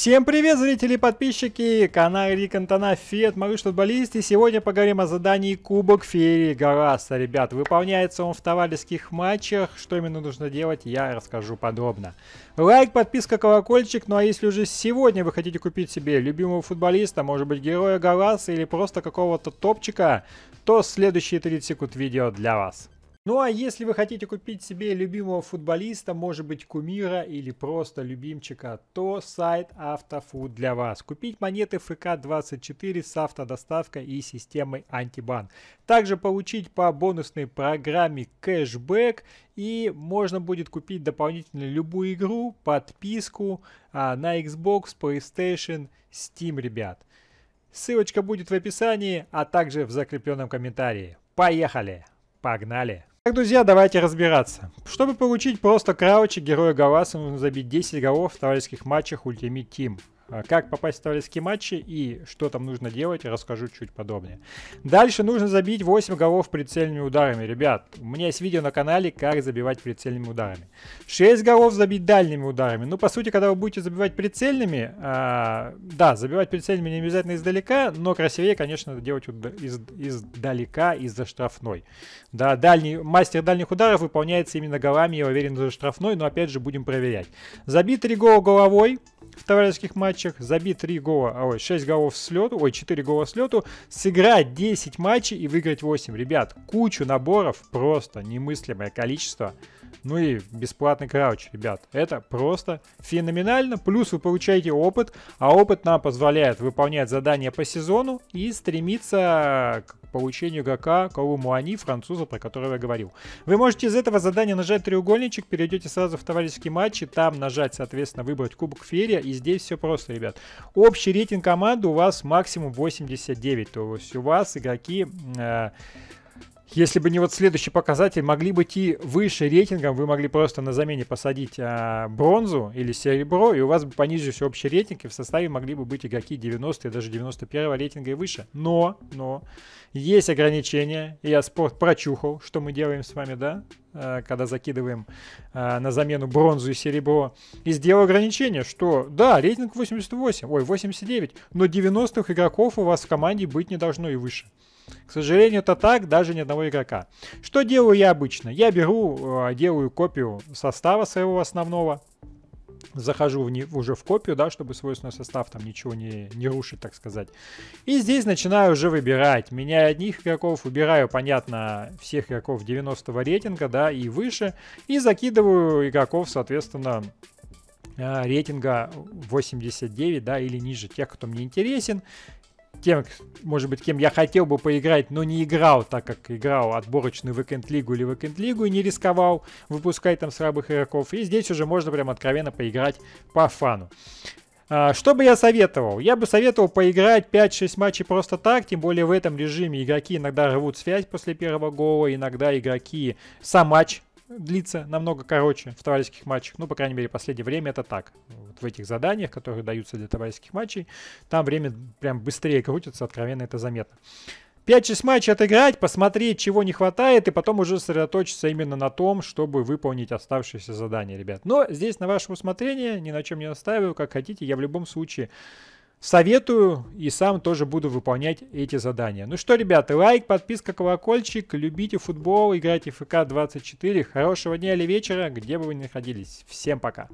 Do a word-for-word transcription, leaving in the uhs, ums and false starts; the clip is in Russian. Всем привет, зрители и подписчики, канал Эрика Антона, Фиэт, малыш футболист, и сегодня поговорим о задании Кубок ферии Голасо. Ребят, выполняется он в товарищеских матчах, что именно нужно делать, я расскажу подробно. Лайк, подписка, колокольчик, ну а если уже сегодня вы хотите купить себе любимого футболиста, может быть героя Голасо или просто какого-то топчика, то следующие тридцать секунд видео для вас. Ну а если вы хотите купить себе любимого футболиста, может быть кумира или просто любимчика, то сайт автофут для вас. Купить монеты эф ка двадцать четыре с автодоставкой и системой антибан. Также получить по бонусной программе кэшбэк. И можно будет купить дополнительно любую игру, подписку а, на Xbox, PlayStation, Steam, ребят. Ссылочка будет в описании, а также в закрепленном комментарии. Поехали! Погнали! Так, друзья, давайте разбираться. Чтобы получить просто краучи героя Голасо, нужно забить десять голов в товарищеских матчах Ultimate Team. Как попасть в товарищеские матчи и что там нужно делать, расскажу чуть подробнее. Дальше нужно забить восемь голов прицельными ударами. Ребят, у меня есть видео на канале, как забивать прицельными ударами. шесть голов забить дальними ударами. Ну, по сути, когда вы будете забивать прицельными, а, да, забивать прицельными не обязательно издалека, но красивее, конечно, это делать из, издалека, из-за штрафной. Да, дальний, мастер дальних ударов выполняется именно голами, я уверен, за штрафной, но опять же будем проверять. Забить три гола головой в товарищеских матчах, забить три гола, ой, шесть голов с лету, ой, четыре гола с лету, сыграть десять матчей и выиграть восемь. Ребят, кучу наборов, просто немыслимое количество. Ну и бесплатный крауч, ребят, это просто феноменально. Плюс вы получаете опыт, а опыт нам позволяет выполнять задания по сезону и стремиться к получению гэ ка Кулумуани, француза, про которого я говорил. Вы можете из этого задания нажать треугольничек, перейдете сразу в товарищеские матчи, там нажать, соответственно, выбрать Кубок ферии, и здесь все просто, ребят. Общий рейтинг команды у вас максимум восемьдесят девять, то есть у вас игроки... Э Если бы не вот следующий показатель, могли быть и выше рейтингом, вы могли просто на замене посадить а, бронзу или серебро, и у вас бы понизился общий рейтинг, и в составе могли бы быть игроки девяносто и даже девяносто первого рейтинга и выше. Но, но, есть ограничения, EASports прочухал, что мы делаем с вами, да? Когда закидываем а, на замену бронзу и серебро, и сделал ограничение, что да, рейтинг восемьдесят восемь, ой, восемьдесят девять, но девяностых игроков у вас в команде быть не должно и выше. К сожалению, это так, даже ни одного игрока. Что делаю я обычно? Я беру, а, делаю копию состава своего основного, захожу в не, уже в копию, да, чтобы свой основной состав там ничего не, не рушить, так сказать. И здесь начинаю уже выбирать. Меняю одних игроков, убираю, понятно, всех игроков девяностого рейтинга, да, и выше. И закидываю игроков, соответственно, рейтинга восемьдесят девять, да, или ниже, тех, кто мне интересен. Тем, может быть, кем я хотел бы поиграть, но не играл, так как играл отборочную Weekend-лигу или Weekend-лигу и не рисковал выпускать там слабых игроков. И здесь уже можно прям откровенно поиграть по фану. Что бы я советовал? Я бы советовал поиграть пять-шесть матчей просто так, тем более в этом режиме игроки иногда рвут связь после первого гола, иногда игроки сам матч длится намного короче в товарищеских матчах. Ну, по крайней мере, в последнее время это так. Вот в этих заданиях, которые даются для товарищеских матчей, там время прям быстрее крутится, откровенно это заметно. пять-шесть матчей отыграть, посмотреть, чего не хватает, и потом уже сосредоточиться именно на том, чтобы выполнить оставшиеся задания, ребят. Но здесь на ваше усмотрение, ни на чем не настаиваю, как хотите. Я в любом случае советую и сам тоже буду выполнять эти задания. Ну что, ребята, лайк, подписка, колокольчик, любите футбол, играйте в эф ка двадцать четыре. Хорошего дня или вечера, где бы вы ни находились. Всем пока!